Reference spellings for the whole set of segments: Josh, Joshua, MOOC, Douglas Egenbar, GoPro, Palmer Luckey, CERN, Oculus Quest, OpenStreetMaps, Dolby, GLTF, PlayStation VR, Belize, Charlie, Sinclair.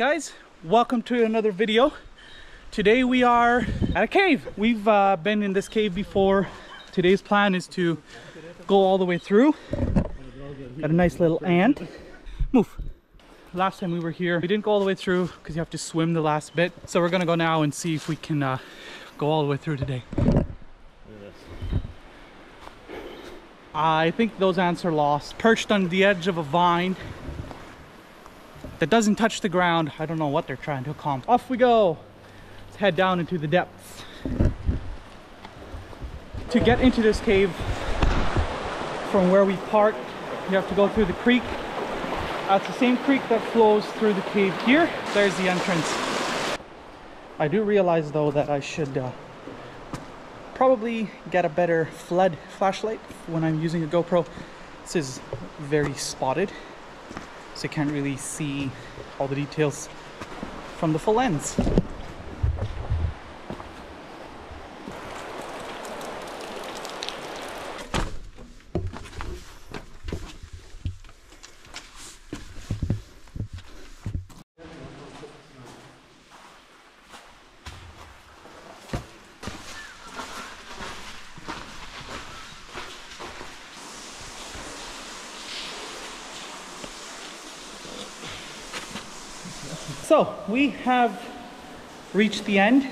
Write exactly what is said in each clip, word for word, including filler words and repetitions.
right, guys, welcome to another video. Today we are at a cave. We've uh, been in this cave before. Today's plan is to go all the way through. Got a nice little ant. Move. Last time we were here, we didn't go all the way through because you have to swim the last bit. So we're gonna go now and see if we can uh, go all the way through today. I think those ants are lost, perched on the edge of a vine that doesn't touch the ground. I don't know what they're trying to accomplish. Off we go. Let's head down into the depths. To get into this cave from where we parked, you have to go through the creek. That's the same creek that flows through the cave here. There's the entrance. I do realize though that I should uh, probably get a better flood flashlight when I'm using a GoPro. This is very spotted, so you can't really see all the details from the full lens. So we have reached the end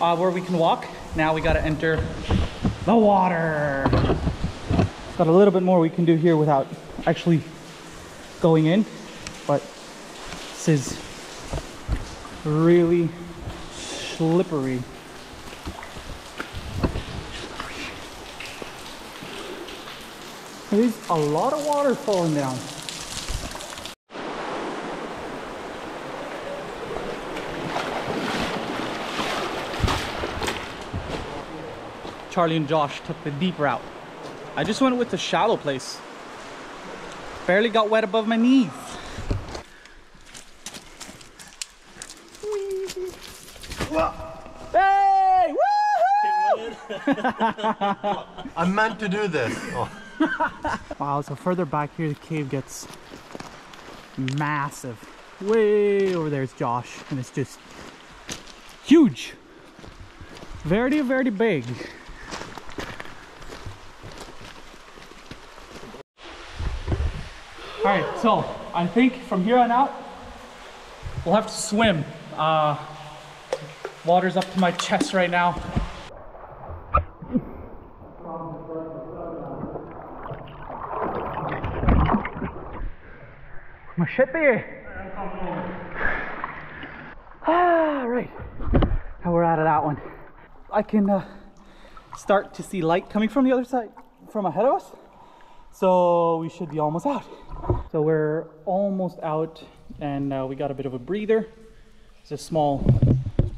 uh, where we can walk. Now we got to enter the water. Got a little bit more we can do here without actually going in, but this is really slippery. There's a lot of water falling down. Charlie and Josh took the deep route. I just went with the shallow place. Barely got wet above my knees. Hey! Woohoo! I meant to do this. Oh. Wow, so further back here, the cave gets massive. Way over there is Josh, and it's just huge. Very, very big. All right, so I think from here on out, we'll have to swim. Uh, water's up to my chest right now. Machete. All right, now we're out of that one. I can uh, start to see light coming from the other side, from ahead of us. So we should be almost out. So we're almost out, and uh, we got a bit of a breather. It's a small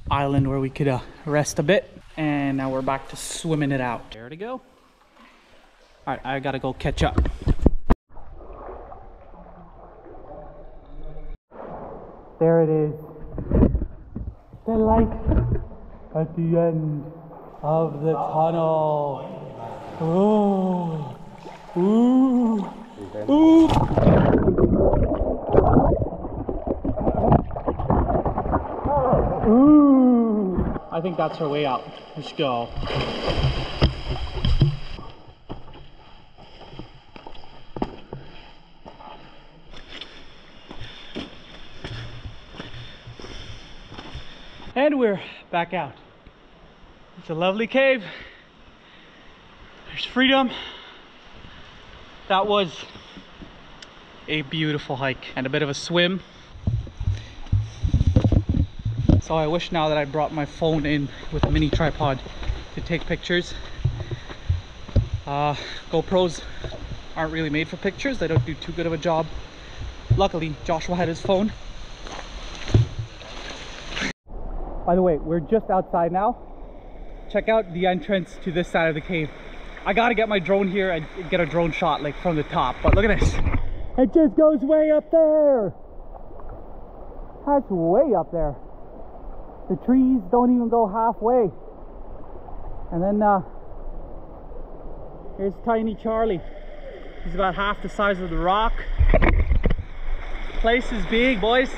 island where we could uh, rest a bit, and now we're back to swimming it out. There to go. All right, I gotta go catch up. There it is. The light at the end of the tunnel. Oh, ooh. Ooh. Ooh. I think that's her way out. Let's go. And we're back out. It's a lovely cave. There's freedom. That was a beautiful hike and a bit of a swim. So I wish now that I brought my phone in with a mini tripod to take pictures. Uh, GoPros aren't really made for pictures. They don't do too good of a job. Luckily, Joshua had his phone. By the way, we're just outside now. Check out the entrance to this side of the cave. I gotta get my drone here and get a drone shot like from the top, but look at this. It just goes way up there. That's way up there. The trees don't even go halfway. And then uh, here's tiny Charlie. He's about half the size of the rock. The place is big, boys.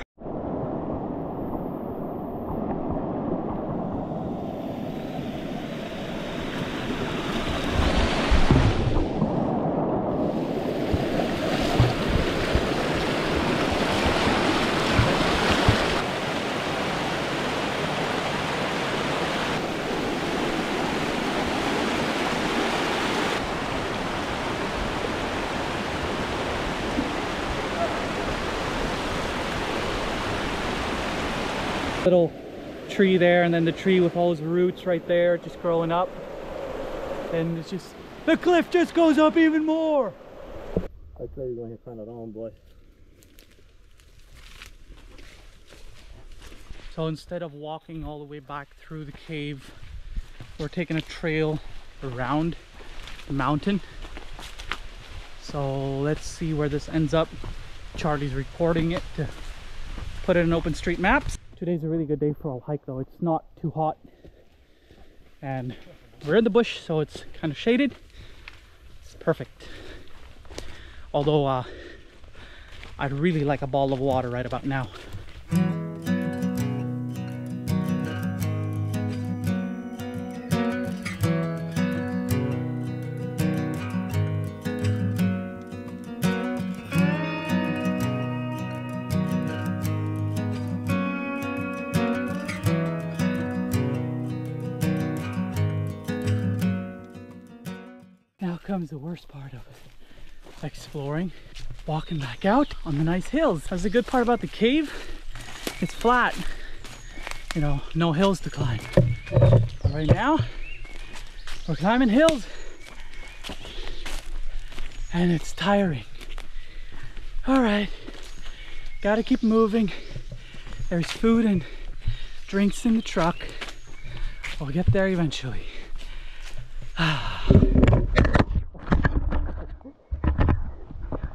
little tree there, and then the tree with all his roots right there just growing up, and it's just the cliff just goes up even more. I tell you, when you find it on, boy. So instead of walking all the way back through the cave, we're taking a trail around the mountain. So let's see where this ends up. Charlie's recording it to put it in OpenStreetMaps. Today's a really good day for a hike though. It's not too hot. And we're in the bush, so it's kind of shaded. It's perfect. Although uh, I'd really like a ball of water right about now. Now comes the worst part of it. Exploring, walking back out on the nice hills. That's the good part about the cave. It's flat, you know, no hills to climb. But right now, we're climbing hills and it's tiring. All right, gotta keep moving. There's food and drinks in the truck. We'll get there eventually. Ah.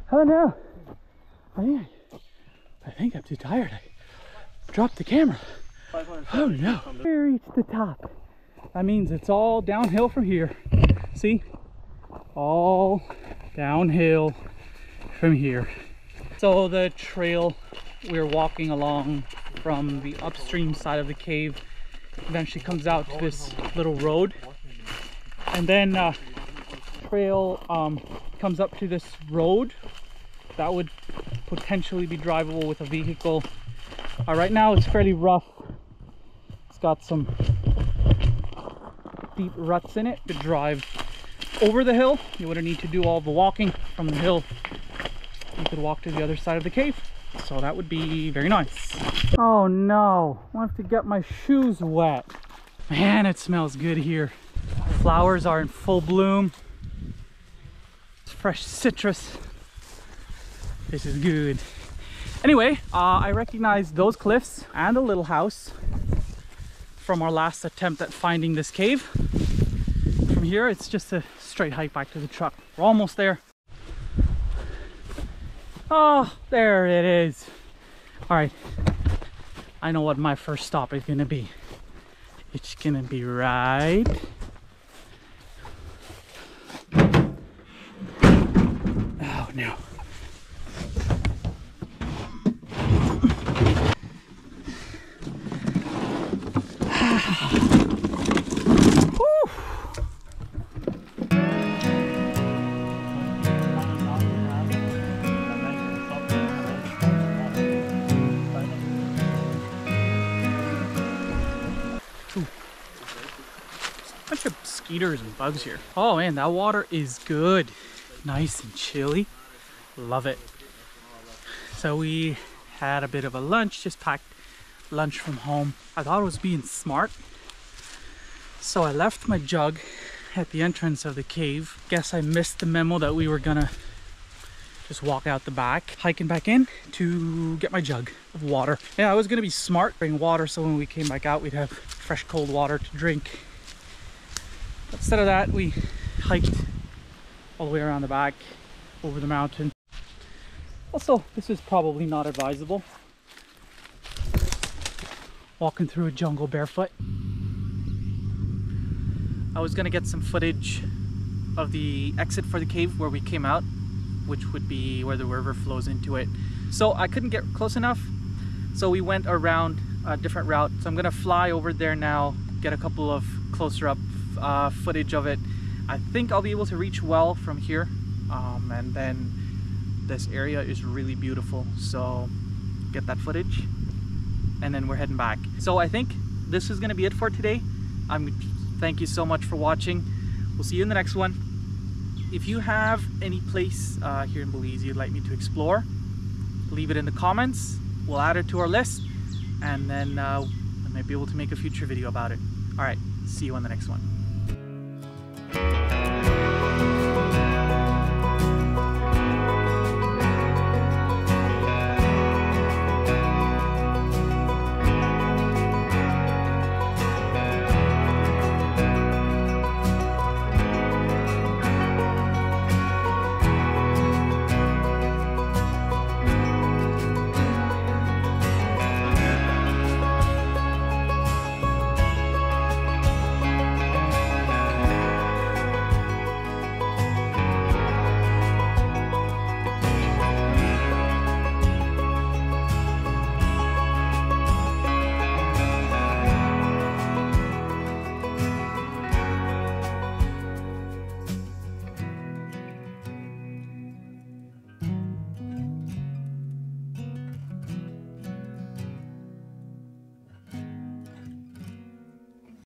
Oh no, I think, I think I'm too tired. I dropped the camera. Oh no. We reached the top. That means it's all downhill from here. See? All downhill from here. So the trail we're walking along from the upstream side of the cave eventually comes out to this little road. And then uh, trail um, comes up to this road that would potentially be drivable with a vehicle. Uh, right now it's fairly rough. It's got some deep ruts in it to drive over the hill. You wouldn't need to do all the walking from the hill. You could walk to the other side of the cave. So that would be very nice. Oh no, I have to get my shoes wet. Man, it smells good here. Flowers are in full bloom. It's fresh citrus. This is good. Anyway, uh, I recognize those cliffs and the little house from our last attempt at finding this cave. From here, it's just a straight hike back to the truck. We're almost there. Oh, there it is. All right, I know what my first stop is gonna be. It's gonna be right oh no. Eaters and bugs here. Oh man, that water is good. Nice and chilly. Love it. So we had a bit of a lunch, just packed lunch from home. I thought I was being smart. So I left my jug at the entrance of the cave. Guess I missed the memo that we were gonna just walk out the back, hiking back in to get my jug of water. Yeah, I was gonna be smart, bring water so when we came back out, we'd have fresh cold water to drink. Instead of that, we hiked all the way around the back, over the mountain. Also, this is probably not advisable. Walking through a jungle barefoot. I was gonna get some footage of the exit for the cave where we came out, which would be where the river flows into it. So I couldn't get close enough, so we went around a different route. So I'm gonna fly over there now, get a couple of closer up Uh, footage of it. I think I'll be able to reach well from here, um, and then this area is really beautiful, so get that footage and then we're heading back. So I think this is gonna be it for today. I'm thank you so much for watching. We'll see you in the next one. If you have any place uh, here in Belize you'd like me to explore, leave it in the comments. We'll add it to our list. and then uh, I might be able to make a future video about it. All right, see you on the next one.